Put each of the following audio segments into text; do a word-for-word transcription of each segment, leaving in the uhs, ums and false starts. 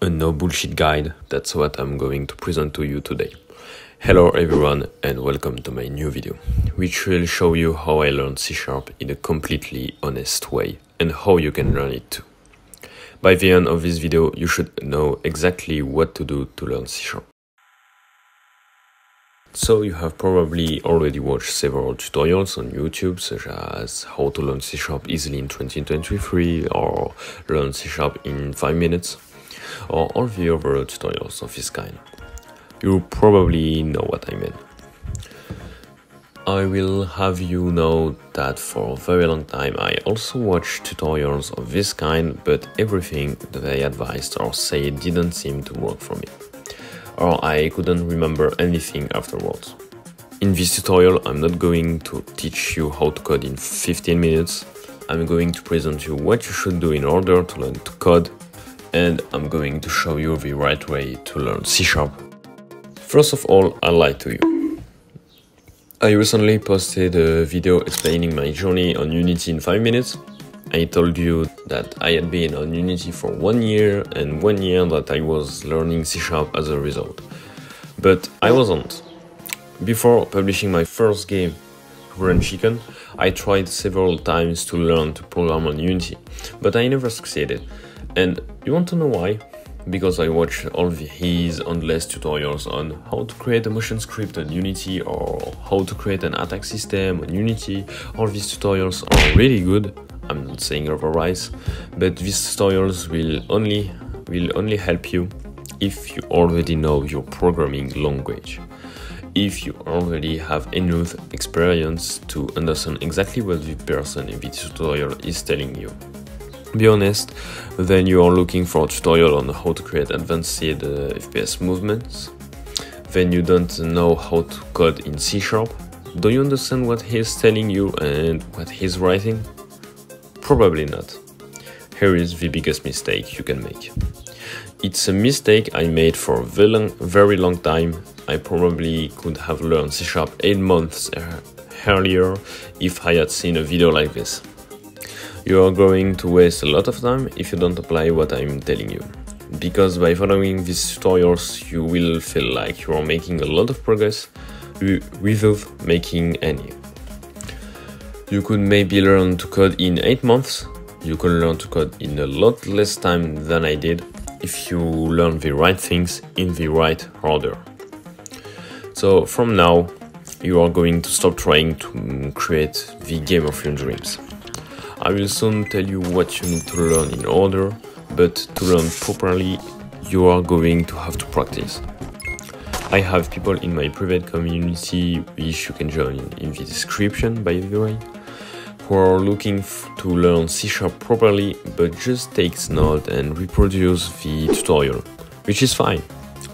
a no bullshit guide. That's what I'm going to present to you today. Hello everyone and welcome to my new video, which will show you how I learned C sharp in a completely honest way and how you can learn it too. By the end of this video, you should know exactly what to do to learn C sharp. So you have probably already watched several tutorials on YouTube, such as how to learn C sharp easily in twenty twenty-three or learn C sharp in five minutes, or all the other tutorials of this kind. You probably know what I mean. I will have you know that for a very long time I also watched tutorials of this kind, but everything they advised or said didn't seem to work for me, or I couldn't remember anything afterwards. In this tutorial, I'm not going to teach you how to code in fifteen minutes. I'm going to present you what you should do in order to learn to code, and I'm going to show you the right way to learn C sharp. First of all, I lied to you. I recently posted a video explaining my journey on Unity in five minutes. I told you that I had been on Unity for one year and one year that I was learning C sharp as a result. But I wasn't. Before publishing my first game, Run Chicken, I tried several times to learn to program on Unity, but I never succeeded. And you want to know why? Because I watched all the his and less tutorials on how to create a motion script on Unity or how to create an attack system on Unity. All these tutorials are really good. I'm not saying otherwise, but these tutorials will only will only help you if you already know your programming language, if you already have enough experience to understand exactly what the person in the tutorial is telling you. Be honest, then you are looking for a tutorial on how to create advanced uh, F P S movements, then you don't know how to code in C sharp. Do you understand what he is telling you and what he is writing? Probably not. Here is the biggest mistake you can make. It's a mistake I made for a very long, very long time. I probably could have learned C sharp eight months earlier if I had seen a video like this. You are going to waste a lot of time if you don't apply what I'm telling you, because by following these tutorials you will feel like you are making a lot of progress without making any. You could maybe learn to code in eight months, you can learn to code in a lot less time than I did, if you learn the right things in the right order. So from now, you are going to stop trying to create the game of your dreams. I will soon tell you what you need to learn in order, but to learn properly, you are going to have to practice. I have people in my private community, which you can join in the description by the way, who are looking to learn C sharp properly, but just takes note and reproduce the tutorial, which is fine,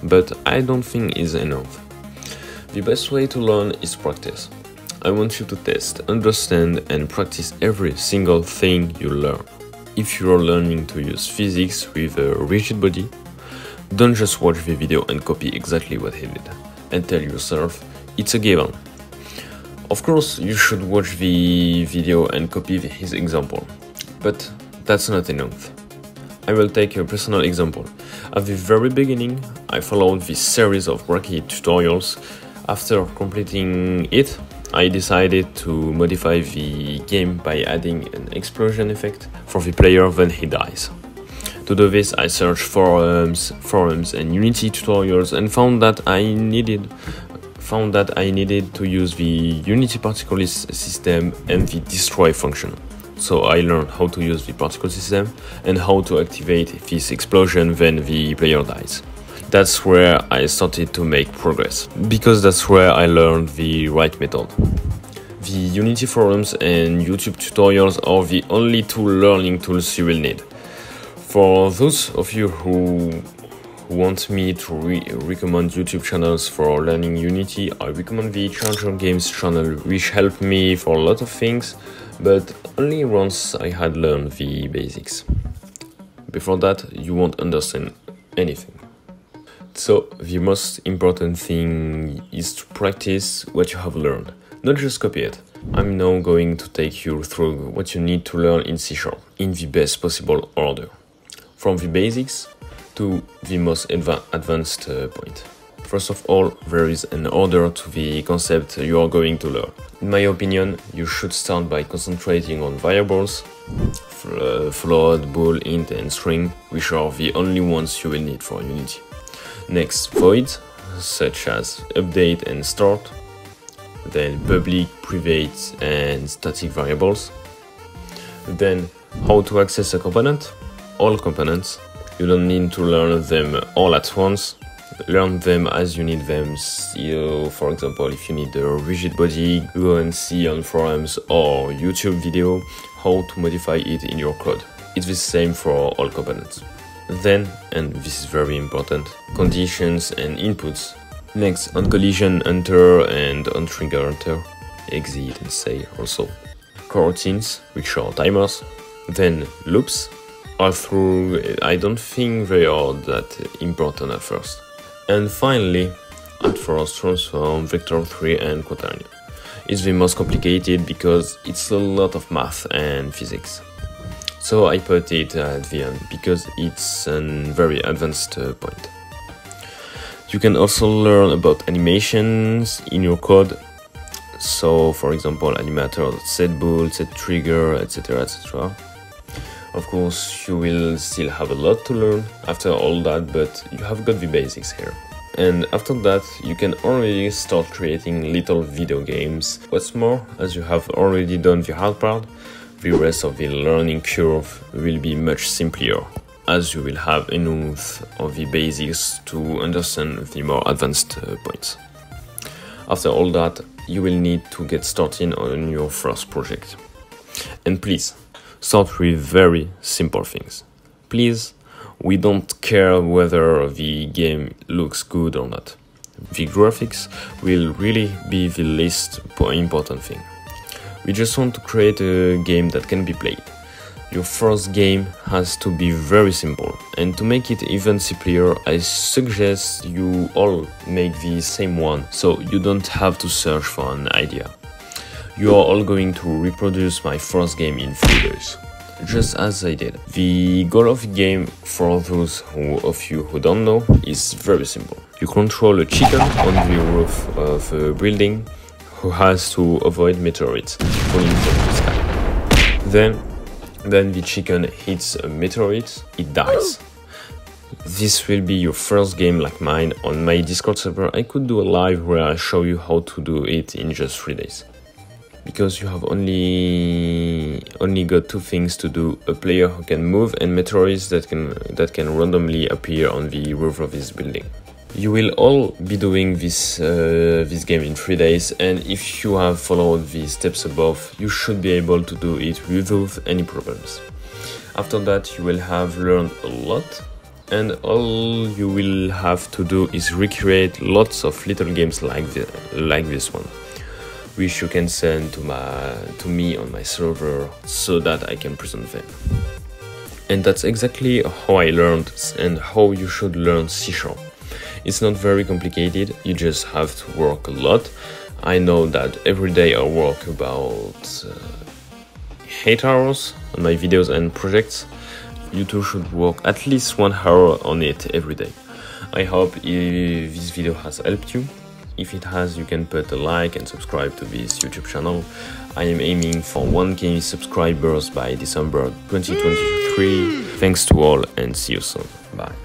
but I don't think is enough. The best way to learn is practice. I want you to test, understand and practice every single thing you learn. If you are learning to use physics with a rigid body, don't just watch the video and copy exactly what he did, and tell yourself, it's a given. Of course, you should watch the video and copy his example, but that's not enough. I will take a personal example. At the very beginning, I followed this series of wacky tutorials. After completing it, I decided to modify the game by adding an explosion effect for the player when he dies. To do this, I searched forums, forums and Unity tutorials and found that I needed found that I needed to use the Unity particle system and the destroy function. So I learned how to use the particle system and how to activate this explosion when the player dies. That's where I started to make progress, because that's where I learned the right method. The Unity forums and YouTube tutorials are the only two learning tools you will need. For those of you who want me to re recommend YouTube channels for learning Unity, I recommend the Charger Games channel, which helped me for a lot of things, but only once I had learned the basics. Before that, you won't understand anything. So, the most important thing is to practice what you have learned, not just copy it. I'm now going to take you through what you need to learn in C sharp in the best possible order. From the basics, to the most adva advanced uh, point. First of all, there is an order to the concept you are going to learn. In my opinion, you should start by concentrating on variables, uh, float, bool, int and string, which are the only ones you will need for Unity. Next, voids, such as update and start, then public, private and static variables. Then, how to access a component? All components. You don't need to learn them all at once. Learn them as you need them. So, for example, if you need a rigid body, go and see on forums or YouTube video how to modify it in your code. It's the same for all components. Then, and this is very important, conditions and inputs. Next, on collision enter and on trigger enter, exit and say also. Coroutines, which are timers. Then loops. All through, I don't think they are that important at first. And finally, at first, transform, vector three and quaternion. It's the most complicated because it's a lot of math and physics. So I put it at the end because it's a very advanced uh, point. You can also learn about animations in your code. So, for example, animator, set bool, set trigger, et cetera, et cetera. Of course, you will still have a lot to learn after all that, but you have got the basics here. And after that, you can already start creating little video games. What's more, as you have already done the hard part, the rest of the learning curve will be much simpler, as you will have enough of the basics to understand the more advanced uh, points. After all that, you will need to get started on your first project. And please, start with very simple things. Please, we don't care whether the game looks good or not. The graphics will really be the least important thing. We just want to create a game that can be played. Your first game has to be very simple, and to make it even simpler, I suggest you all make the same one, so you don't have to search for an idea. You are all going to reproduce my first game in three days, just as I did. The goal of the game, for those who, of you who don't know, is very simple. You control a chicken on the roof of a building who has to avoid meteorites falling from the sky. Then, then the chicken hits a meteorite, it dies. This will be your first game like mine. On my Discord server, I could do a live where I show you how to do it in just three days. Because you have only only got two things to do: a player who can move and meteorites that can that can randomly appear on the roof of this building. You will all be doing this uh, this game in three days, and if you have followed the steps above, you should be able to do it without any problems. After that, you will have learned a lot, and all you will have to do is recreate lots of little games like the, like this one, which you can send to, my, to me on my server so that I can present them. And that's exactly how I learned and how you should learn C sharp. It's not very complicated, you just have to work a lot. I know that every day I work about uh, eight hours on my videos and projects. You too should work at least one hour on it every day. I hope this video has helped you. If it has, you can put a like and subscribe to this YouTube channel. I am aiming for one K subscribers by December twenty twenty-three. Thanks to all and see you soon. Bye.